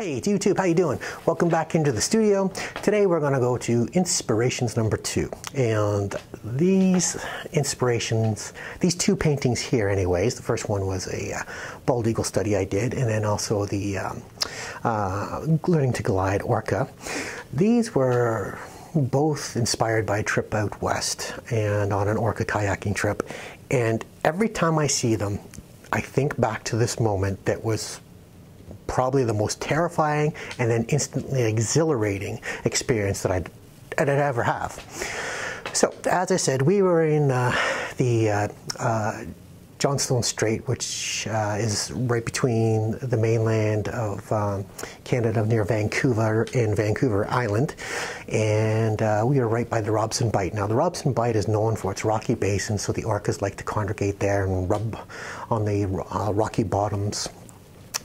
Hey, it's YouTube, how you doing? Welcome back into the studio. Today we're gonna go to inspirations number 2. And these inspirations, these 2 paintings here anyways, the first one was a bald eagle study I did, and then also the learning to glide orca. These were both inspired by a trip out west and on an orca kayaking trip. And every time I see them, I think back to this moment that was probably the most terrifying and then instantly exhilarating experience that I'd ever have. So, as I said, we were in the Johnstone Strait, which is right between the mainland of Canada near Vancouver and Vancouver Island, and we are right by the Robson Bight. Now the Robson Bight is known for its rocky basin, so the orcas like to congregate there and rub on the rocky bottoms.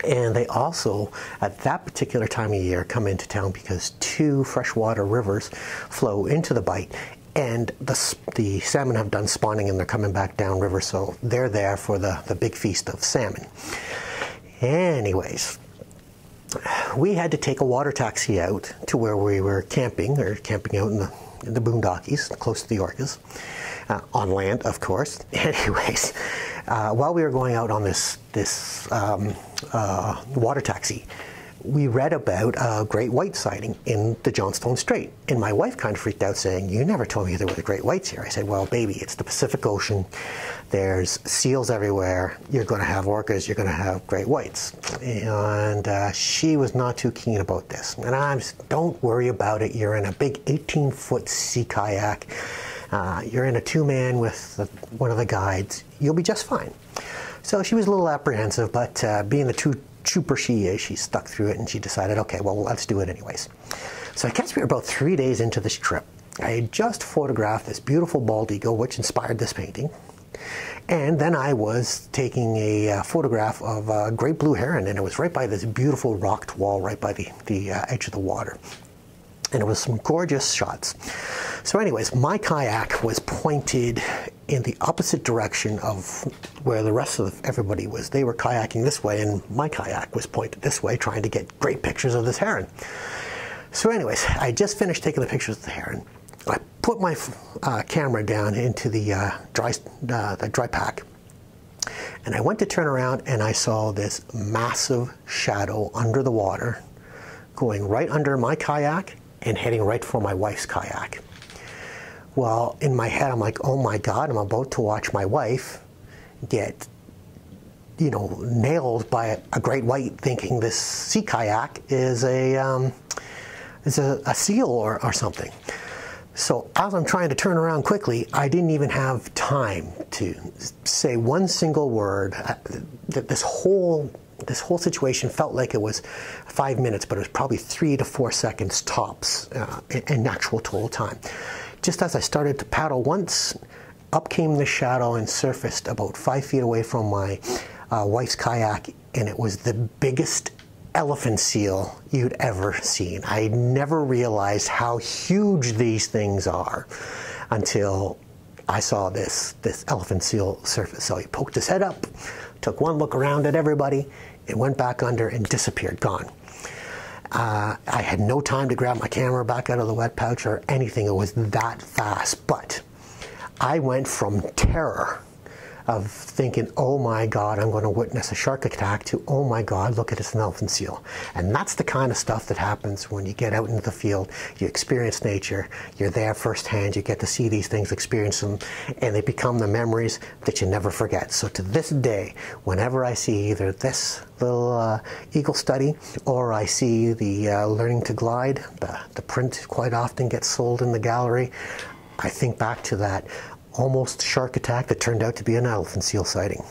And they also, at that particular time of year, come into town because 2 freshwater rivers flow into the bight, and the salmon have done spawning and they're coming back down river, so they're there for the big feast of salmon. Anyways, we had to take a water taxi out to where we were camping, or camping out in the boondockies, close to the orcas, on land, of course. Anyways, while we were going out on this water taxi, we read about a great white sighting in the Johnstone Strait. And my wife kind of freaked out, saying, "You never told me there were the great whites here." I said, "Well, baby, it's the Pacific Ocean. There's seals everywhere. You're going to have orcas. You're going to have great whites." And she was not too keen about this. And I said, "Don't worry about it. You're in a big 18-foot sea kayak. You're in a 2-man with one of the guides. You'll be just fine." So she was a little apprehensive, but being the trooper she is, she stuck through it, and she decided, okay, well, let's do it anyways. So I guess we were about 3 days into this trip. I had just photographed this beautiful bald eagle, which inspired this painting. And then I was taking a photograph of a great blue heron, and it was right by this beautiful rocked wall, right by the edge of the water. And it was some gorgeous shots. So anyways, my kayak was pointed in the opposite direction of where the rest of everybody was. They were kayaking this way, and my kayak was pointed this way, trying to get great pictures of this heron. So anyways, I just finished taking the pictures of the heron. I put my camera down into the dry pack, and I went to turn around, and I saw this massive shadow under the water going right under my kayak and heading right for my wife's kayak. Well, in my head, I'm like, oh my God, I'm about to watch my wife get, you know, nailed by a great white, thinking this sea kayak is a seal or something. So as I'm trying to turn around quickly, I didn't even have time to say one single word. This whole situation felt like it was 5 minutes, but it was probably 3 to 4 seconds tops in actual total time. Just as I started to paddle once, up came the shadow and surfaced about 5 feet away from my wife's kayak, and it was the biggest elephant seal you'd ever seen. I never realized how huge these things are until I saw this elephant seal surface. So he poked his head up, took one look around at everybody, and went back under and disappeared, gone. I had no time to grab my camera back out of the wet pouch or anything. It was that fast. But I went from terror of thinking, oh my God, I'm going to witness a shark attack, to, oh my God, look at this elephant seal. And that's the kind of stuff that happens when you get out into the field, you experience nature, you're there firsthand, you get to see these things, experience them, and they become the memories that you never forget. So to this day, whenever I see either this little eagle study, or I see the learning to glide, the print quite often gets sold in the gallery, I think back to that almost shark attack that turned out to be an elephant seal sighting.